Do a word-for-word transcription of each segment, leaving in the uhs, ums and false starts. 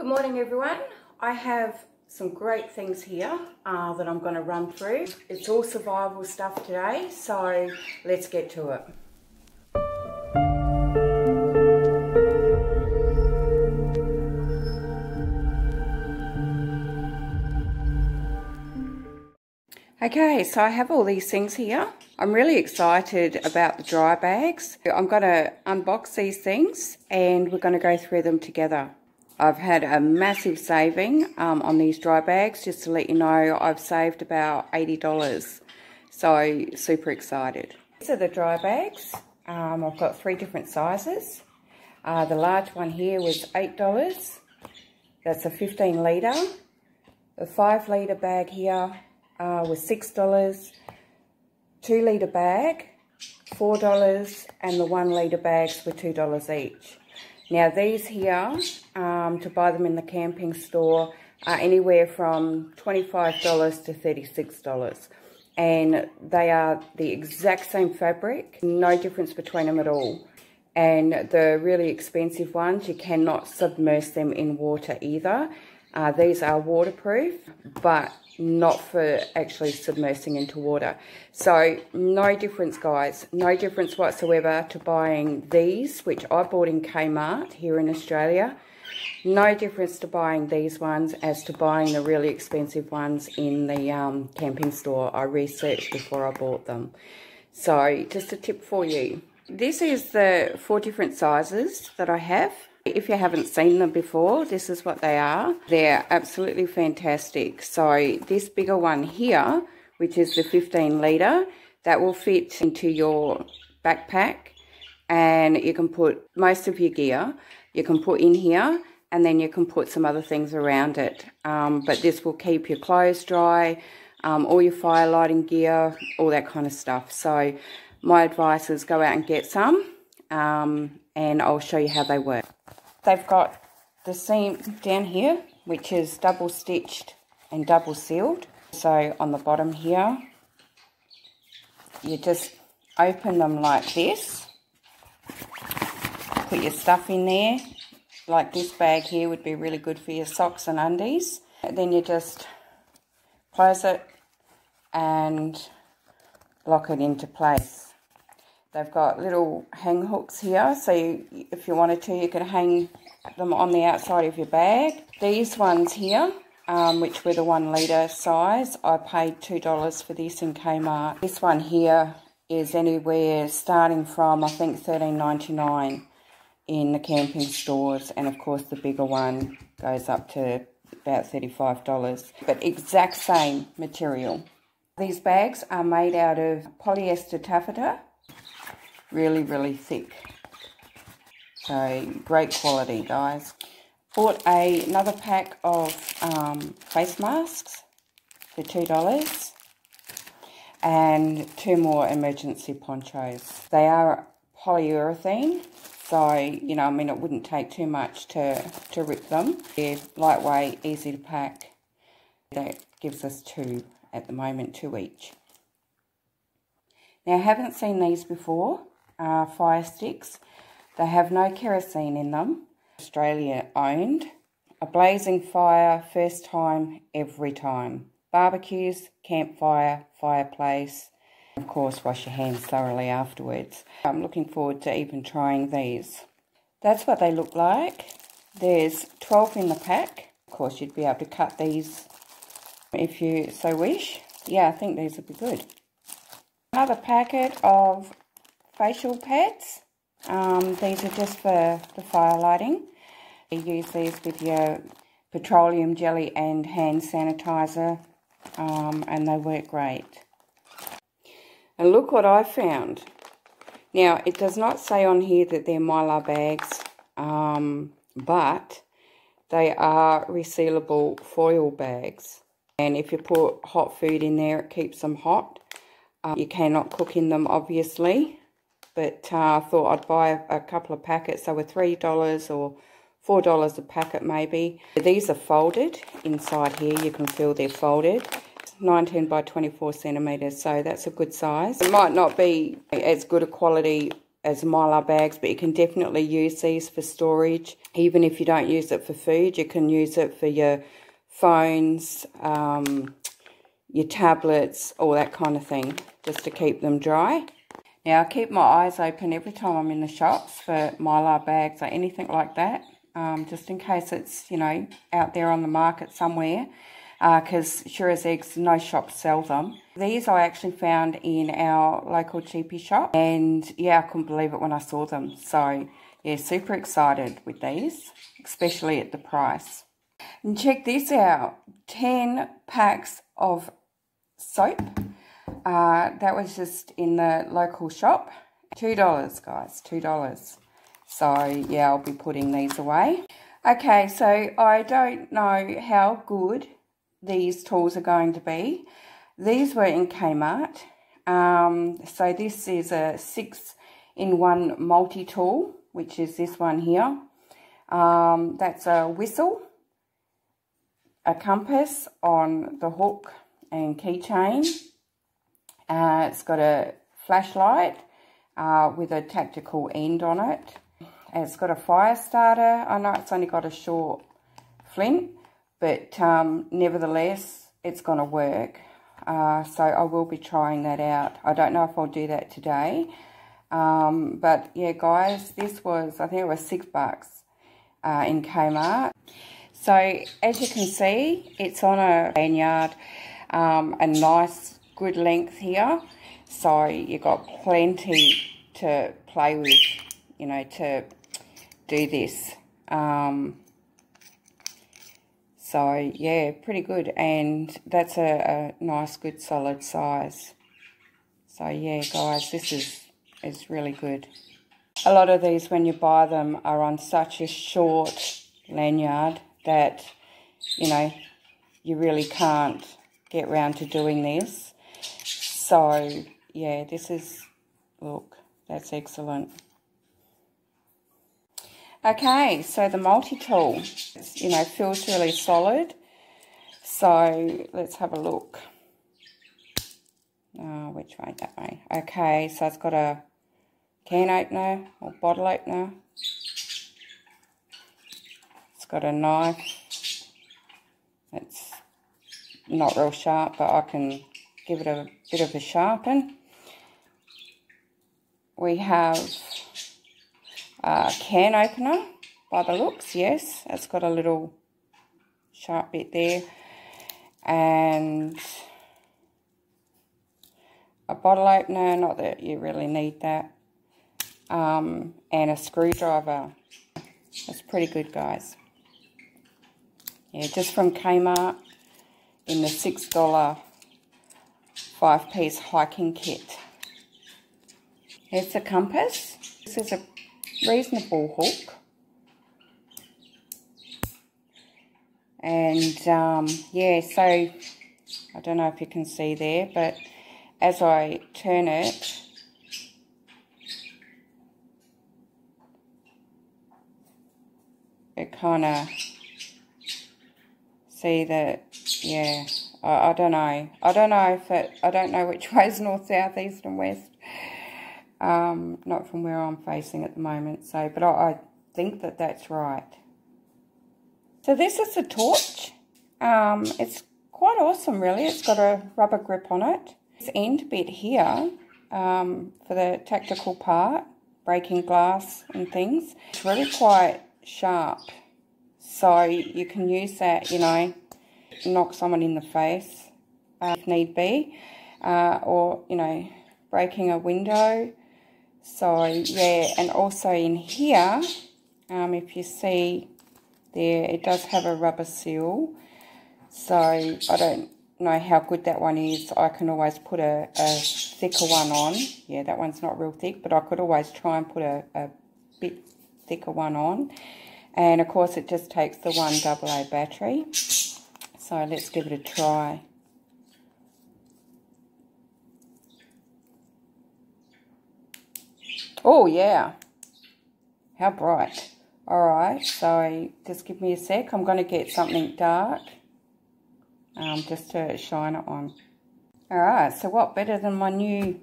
Good morning everyone. I have some great things here uh, that I'm going to run through. It's all survival stuff today, so let's get to it. Okay, so I have all these things here. I'm really excited about the dry bags. I'm going to unbox these things and we're going to go through them together. I've had a massive saving um, on these dry bags. Just to let you know, I've saved about eighty dollars. So, super excited. These are the dry bags. Um, I've got three different sizes. Uh, the large one here was eight dollars. That's a fifteen litre. The five litre bag here uh, was six dollars. two litre bag, four dollars. And the one litre bags were two dollars each. Now these here, um, to buy them in the camping store, are anywhere from twenty-five dollars to thirty-six dollars. And they are the exact same fabric, no difference between them at all. And the really expensive ones, you cannot submerge them in water either. Uh, these are waterproof, but not for actually submersing into water. So no difference, guys, no difference whatsoever to buying these, which I bought in Kmart here in Australia. No difference to buying these ones as to buying the really expensive ones in the um, camping store. I researched before I bought them. So just a tip for you. This is the four different sizes that I have. If you haven't seen them before, this is what they are. They're absolutely fantastic. So this bigger one here, which is the fifteen litre, that will fit into your backpack and you can put most of your gear. You can put in here and then you can put some other things around it. Um, but this will keep your clothes dry, um, all your fire lighting gear, all that kind of stuff. So my advice is go out and get some um, and I'll show you how they work. They've got the seam down here, which is double stitched and double sealed. So on the bottom here, you just open them like this. Put your stuff in there. Like this bag here would be really good for your socks and undies. And then you just close it and lock it into place. They've got little hang hooks here, so you, if you wanted to, you could hang them on the outside of your bag. These ones here, um, which were the one litre size, I paid two dollars for this in Kmart. This one here is anywhere starting from, I think, thirteen ninety-nine in the camping stores, and of course the bigger one goes up to about thirty-five dollars, but exact same material. These bags are made out of polyester taffeta. Really, really thick. So, great quality, guys. Bought a, another pack of um, face masks for two dollars. And two more emergency ponchos. They are polyurethane. So, you know, I mean, it wouldn't take too much to, to rip them. They're lightweight, easy to pack. That gives us two at the moment, two each. Now, I haven't seen these before. Uh, fire sticks. They have no kerosene in them. Australia owned. A blazing fire, first time, every time. Barbecues, campfire, fireplace. Of course, wash your hands thoroughly afterwards. I'm looking forward to even trying these. That's what they look like. There's twelve in the pack. Of course, you'd be able to cut these if you so wish. Yeah, I think these would be good. Another packet of facial pads. Um, these are just for the fire lighting. You use these with your petroleum jelly and hand sanitizer, um, and they work great. And look what I found. Now, it does not say on here that they're Mylar bags, um, but they are resealable foil bags. And if you put hot food in there, it keeps them hot. Um, you cannot cook in them, obviously. But uh, I thought I'd buy a couple of packets. They were three dollars or four dollars a packet maybe. These are folded. Inside here you can feel they're folded. nineteen by twenty-four centimetres, so that's a good size. It might not be as good a quality as Mylar bags, but you can definitely use these for storage. Even if you don't use it for food, you can use it for your phones, um, your tablets, all that kind of thing, just to keep them dry. Now, I keep my eyes open every time I'm in the shops for Mylar bags or anything like that, um, just in case it's, you know, out there on the market somewhere, because uh, sure as eggs, no shops sell them. These I actually found in our local cheapie shop, and yeah, I couldn't believe it when I saw them. So yeah, super excited with these, especially at the price. And check this out, ten packs of soap. Uh, that was just in the local shop. two dollars, guys, two dollars. So yeah, I'll be putting these away. Okay, so I don't know how good these tools are going to be. These were in Kmart. Um, so this is a six in one multi-tool, which is this one here. Um, that's a whistle, a compass on the hook and keychain. Uh, it's got a flashlight uh, with a tactical end on it. And it's got a fire starter. I know it's only got a short flint, but um, nevertheless, it's going to work. Uh, so I will be trying that out. I don't know if I'll do that today. Um, but yeah, guys, this was, I think it was six bucks uh, in Kmart. So as you can see, it's on a lanyard, um, a nice good length here. So you got plenty to play with, you know, to do this. Um, so yeah, pretty good. And that's a, a nice, good, solid size. So yeah, guys, this is, is really good. A lot of these, when you buy them, are on such a short lanyard that, you know, you really can't get round to doing this. So yeah, this is, look, that's excellent. Okay, so the multi-tool, you know, feels really solid. So let's have a look. Oh, which way? That way. Okay, so it's got a can opener or bottle opener. Got a knife. It's not real sharp, but I can give it a bit of a sharpen. We have a can opener by the looks, yes. It's got a little sharp bit there. And a bottle opener, not that you really need that. Um, and a screwdriver. That's pretty good, guys. Yeah, just from Kmart in the six dollar five-piece hiking kit. Here's the compass. This is a reasonable hook. And, um, yeah, so I don't know if you can see there, but as I turn it, it kind of... See that, yeah, I, I don't know. I don't know if it, I don't know which way is north, south, east and west. Um, not from where I'm facing at the moment. So, but I, I think that that's right. So this is the torch. Um, it's quite awesome, really. It's got a rubber grip on it. This end bit here, um, for the tactical part, breaking glass and things. It's really quite sharp. So you can use that, you know, knock someone in the face uh, if need be, uh, or, you know, breaking a window. So, yeah, and also in here, um, if you see there, it does have a rubber seal. So I don't know how good that one is. I can always put a, a thicker one on. Yeah, that one's not real thick, but I could always try and put a, a bit thicker one on. And, of course, it just takes the one double A battery. So let's give it a try. Oh, yeah. How bright. All right, so just give me a sec. I'm going to get something dark um, just to shine it on. All right, so what better than my new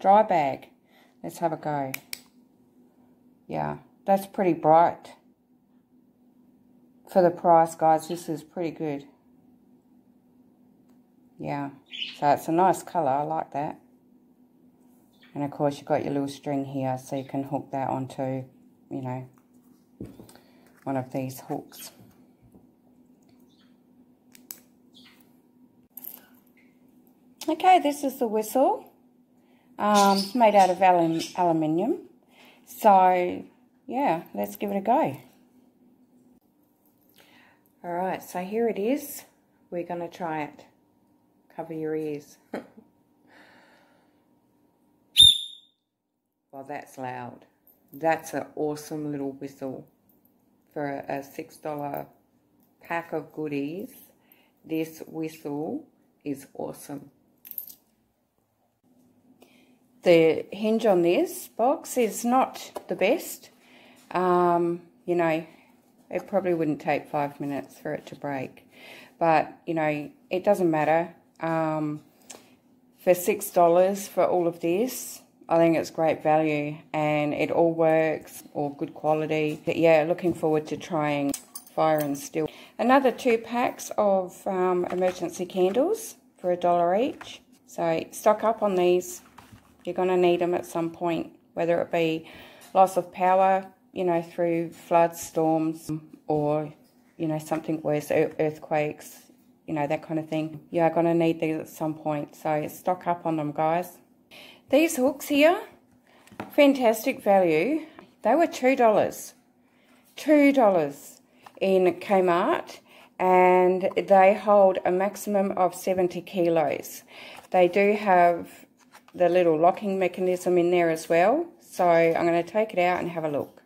dry bag? Let's have a go. Yeah, that's pretty bright. For the price, guys, this is pretty good. Yeah, so it's a nice colour. I like that. And, of course, you've got your little string here, so you can hook that onto, you know, one of these hooks. Okay, this is the whistle, um, made out of alum aluminium. So, yeah, let's give it a go. Alright, so here it is. We're going to try it. Cover your ears. Well, that's loud. That's an awesome little whistle. For a six dollar pack of goodies, this whistle is awesome. The hinge on this box is not the best. Um, you know, it probably wouldn't take five minutes for it to break. But, you know, it doesn't matter. Um, for six dollars for all of this, I think it's great value. And it all works, all good quality. But, yeah, looking forward to trying Fire and Steel. Another two packs of um, emergency candles for a dollar each. So stock up on these. You're going to need them at some point, whether it be loss of power, you know, through floods, storms, or, you know, something worse, earthquakes, you know, that kind of thing. You are going to need these at some point, so stock up on them, guys. These hooks here, fantastic value. They were two dollars. two dollars in Kmart, and they hold a maximum of seventy kilos. They do have the little locking mechanism in there as well, so I'm going to take it out and have a look.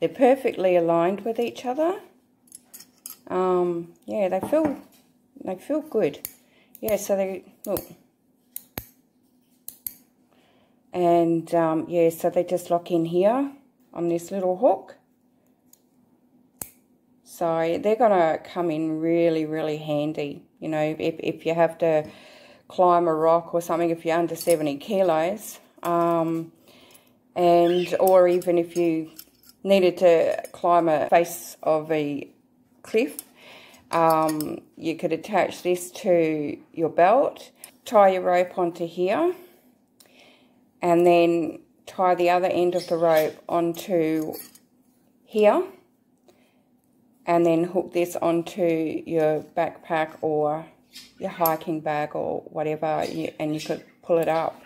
They're perfectly aligned with each other. Um, yeah, they feel they feel good. Yeah, so they look, and um, yeah, so they just lock in here on this little hook. So they're gonna come in really, really handy. You know, if if you have to climb a rock or something, if you're under seventy kilos, um, and or even if you needed to climb a face of a cliff, um, you could attach this to your belt, tie your rope onto here, and then tie the other end of the rope onto here, and then hook this onto your backpack or your hiking bag or whatever, you, and you could pull it up.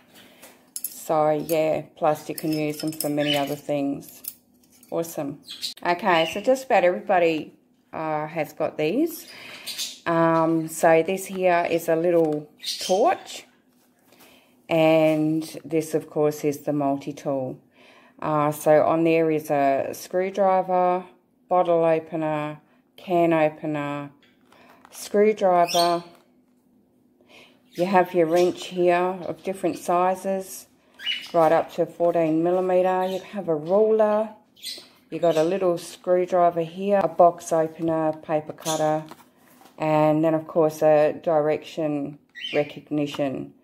So yeah, plus you can use them for many other things. Awesome. Okay, so just about everybody uh, has got these. Um, so this here is a little torch, and this of course is the multi-tool. Uh, so on there is a screwdriver, bottle opener, can opener, screwdriver. You have your wrench here of different sizes, right up to fourteen millimeter. You have a ruler. You got a little screwdriver here, a box opener, paper cutter, and then of course a direction recognition.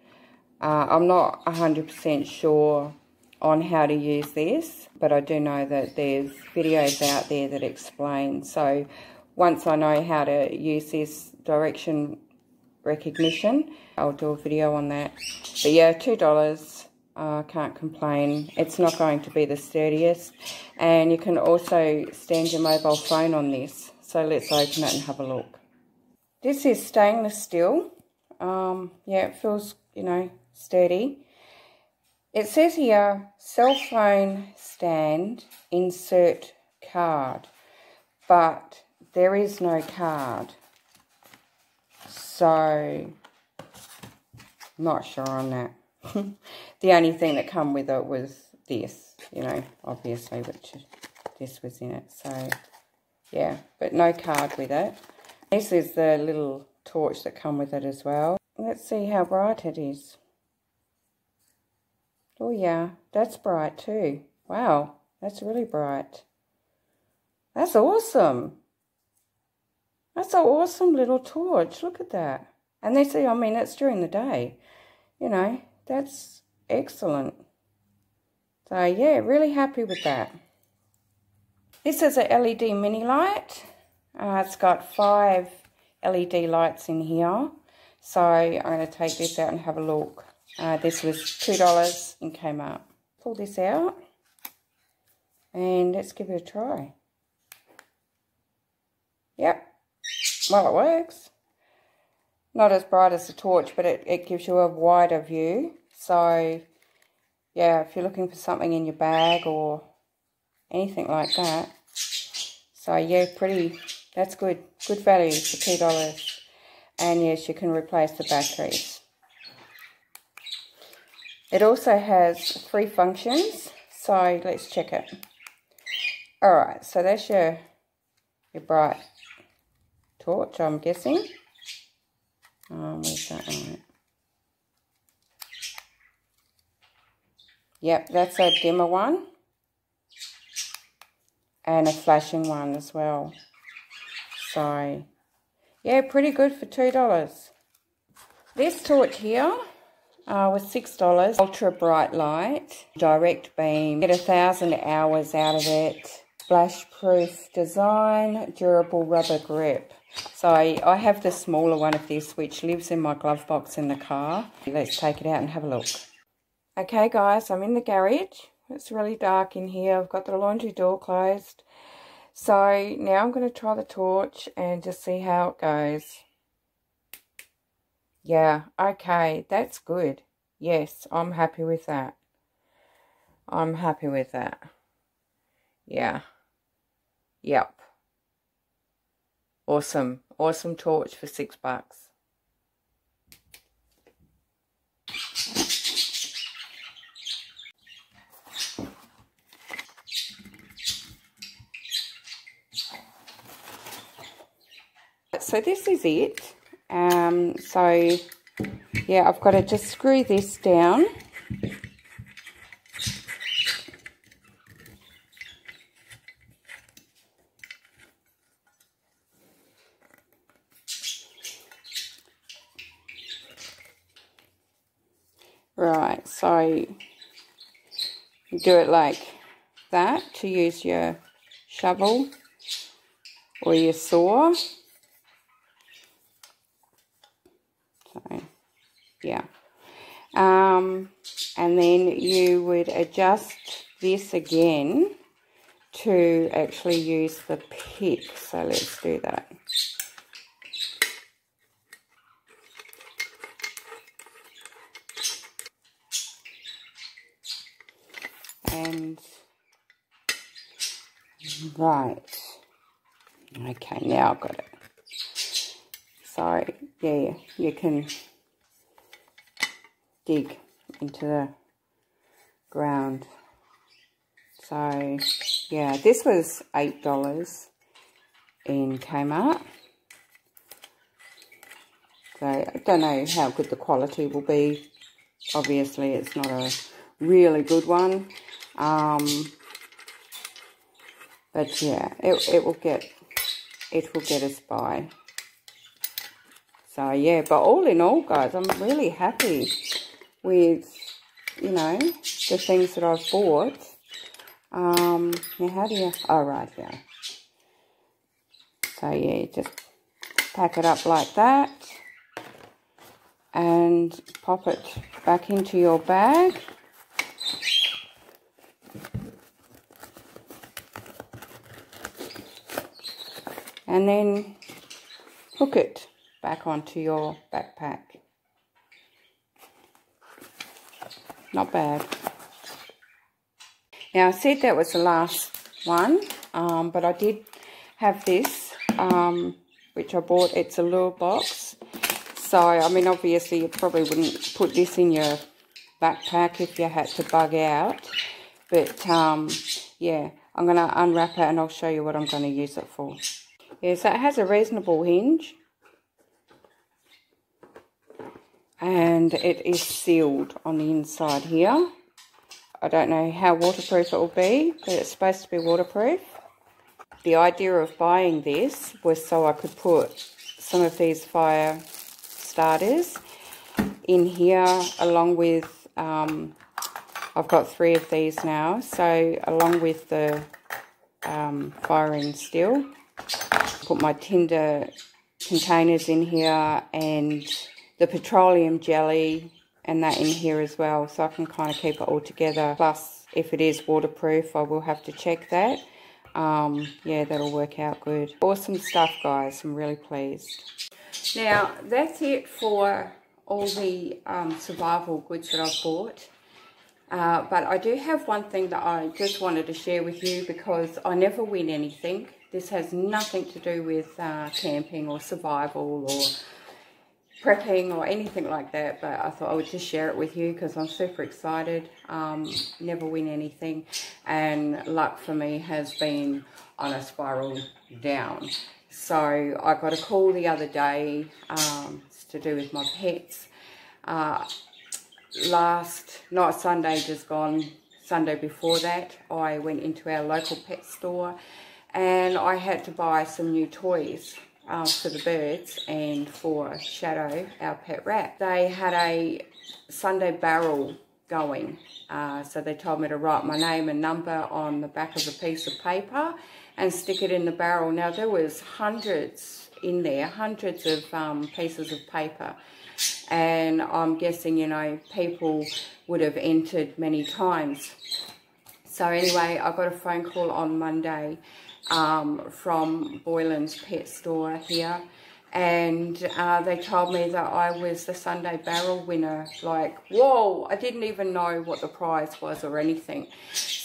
Uh, I'm not one hundred percent sure on how to use this, but I do know that there's videos out there that explain. So once I know how to use this direction recognition, I'll do a video on that. But yeah, two dollars, uh, can't complain. It's not going to be the sturdiest. And you can also stand your mobile phone on this. So let's open it and have a look. This is stainless steel. Um, yeah, it feels, you know, sturdy. It says here, cell phone stand, insert card. But there is no card, so not sure on that. The only thing that come with it was this, you know, obviously, which this was in it. So, yeah, but no card with it. This is the little torch that come with it as well. Let's see how bright it is. Oh, yeah, that's bright too. Wow, that's really bright. That's awesome. That's an awesome little torch. Look at that. And they say, I mean, it's during the day. You know, that's excellent. So, yeah, really happy with that. This is a L E D mini light. Uh, it's got five L E D lights in here. So I'm going to take this out and have a look. Uh, this was two dollars in Kmart. Pull this out and let's give it a try. Yep, well, it works. Not as bright as the torch, but it, it gives you a wider view. So, yeah, if you're looking for something in your bag or anything like that. So, yeah, pretty, that's good. Good value for two dollars. And, yes, you can replace the batteries. It also has three functions. So, let's check it. All right, so that's your, your bright torch, I'm guessing. Um, where's that light? Yep, that's a dimmer one. And a flashing one as well. So, yeah, pretty good for two dollars. This torch here uh, was six dollars. Ultra bright light, direct beam. Get a thousand hours out of it. Splash proof design, durable rubber grip. So I have the smaller one of this, which lives in my glove box in the car. Let's take it out and have a look. Okay, guys, I'm in the garage. It's really dark in here. I've got the laundry door closed. So now I'm going to try the torch and just see how it goes. Yeah, okay, that's good. Yes, I'm happy with that. I'm happy with that. Yeah. Yep. Awesome, awesome torch for six bucks. So this is it. Um, so yeah, I've got to just screw this down. Right, so you do it like that to use your shovel or your saw. So, yeah. Um, and then you would adjust this again to actually use the pick. So let's do that. And right, okay, now I've got it. So yeah, you can dig into the ground. So yeah, this was eight dollars in Kmart. So I don't know how good the quality will be. Obviously, it's not a really good one. Um, but yeah, it, it will get, it will get us by. So yeah, but all in all, guys, I'm really happy with, you know, the things that I've bought. Um, now how do you, oh right, yeah. So yeah, you just pack it up like that and pop it back into your bag. And then hook it back onto your backpack. Not bad. Now I said that was the last one, um, but I did have this, um, which I bought. It's a lure box. So, I mean, obviously you probably wouldn't put this in your backpack if you had to bug out. But, um, yeah, I'm going to unwrap it and I'll show you what I'm going to use it for. Yeah, so it has a reasonable hinge and it is sealed on the inside here. I don't know how waterproof it will be, but it's supposed to be waterproof. The idea of buying this was so I could put some of these fire starters in here along with, um, I've got three of these now, so along with the um, firing steel. Put my tinder containers in here and the petroleum jelly and that in here as well, so I can kind of keep it all together. Plus, if it is waterproof, I will have to check that. Um, yeah, that'll work out good. Awesome stuff, guys. I'm really pleased. Now, that's it for all the um, survival goods that I've bought. Uh, but I do have one thing that I just wanted to share with you, because I never win anything. This has nothing to do with uh, camping or survival or prepping or anything like that, but I thought I would just share it with you because I'm super excited. Um, never win anything, and luck for me has been on a spiral down. So I got a call the other day um, to do with my pets. Uh, last night, Sunday just gone, Sunday before that, I went into our local pet store and I had to buy some new toys Uh, for the birds and for Shadow, our pet rat. They had a Sunday barrel going, uh, so they told me to write my name and number on the back of a piece of paper and stick it in the barrel. Now there was hundreds in there, hundreds of um, pieces of paper, and I'm guessing, you know, people would have entered many times. So anyway, I got a phone call on Monday Um, from Boylan's pet store here, and uh, they told me that I was the Sunday barrel winner. Like, whoa, I didn't even know what the prize was or anything.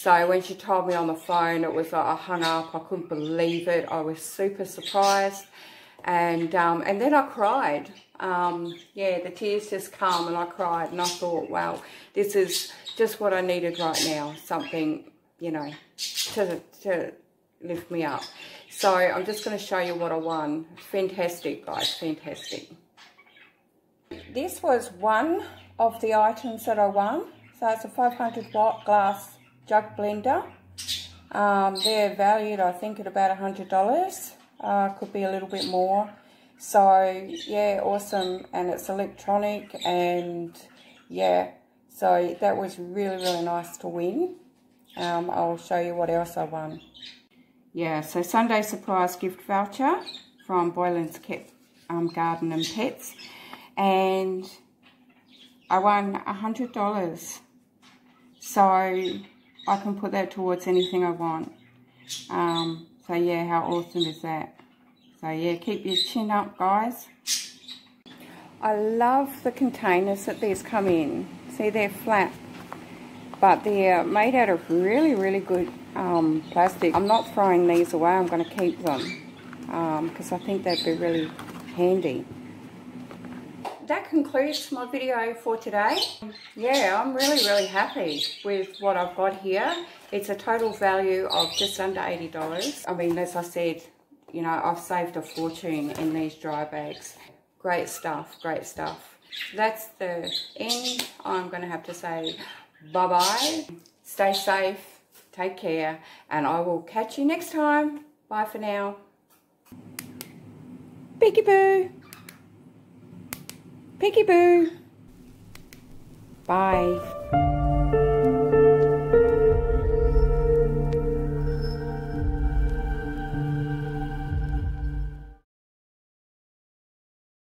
So when she told me on the phone, it was like I hung up, I couldn't believe it. I was super surprised, and um, and then I cried. Um, yeah, the tears just come and I cried, and I thought, wow, this is just what I needed right now, something, you know, to to lift me up. So I'm just going to show you what I won. Fantastic, guys, fantastic. This was one of the items that I won. So it's a five hundred watt glass jug blender. Um, they're valued, I think, at about a hundred dollars, uh, could be a little bit more. So yeah, awesome, and it's electronic, and yeah, so that was really, really nice to win. um, I'll show you what else I won. Yeah, so Sunday surprise gift voucher from Boylan's Cat, um, Garden and Pets. And I won a hundred dollars. So I can put that towards anything I want. Um, so yeah, how awesome is that? So yeah, keep your chin up, guys. I love the containers that these come in. See, they're flat, but they're made out of really, really good um, plastic. I'm not throwing these away, I'm going to keep them, because um, I think they'd be really handy. That concludes my video for today. Yeah, I'm really, really happy with what I've got here. It's a total value of just under eighty dollars. I mean, as I said, you know, I've saved a fortune in these dry bags. Great stuff, great stuff. That's the end. I'm going to have to say bye-bye. Stay safe, take care, and I will catch you next time. Bye for now. Peeky boo. Peeky boo. Bye.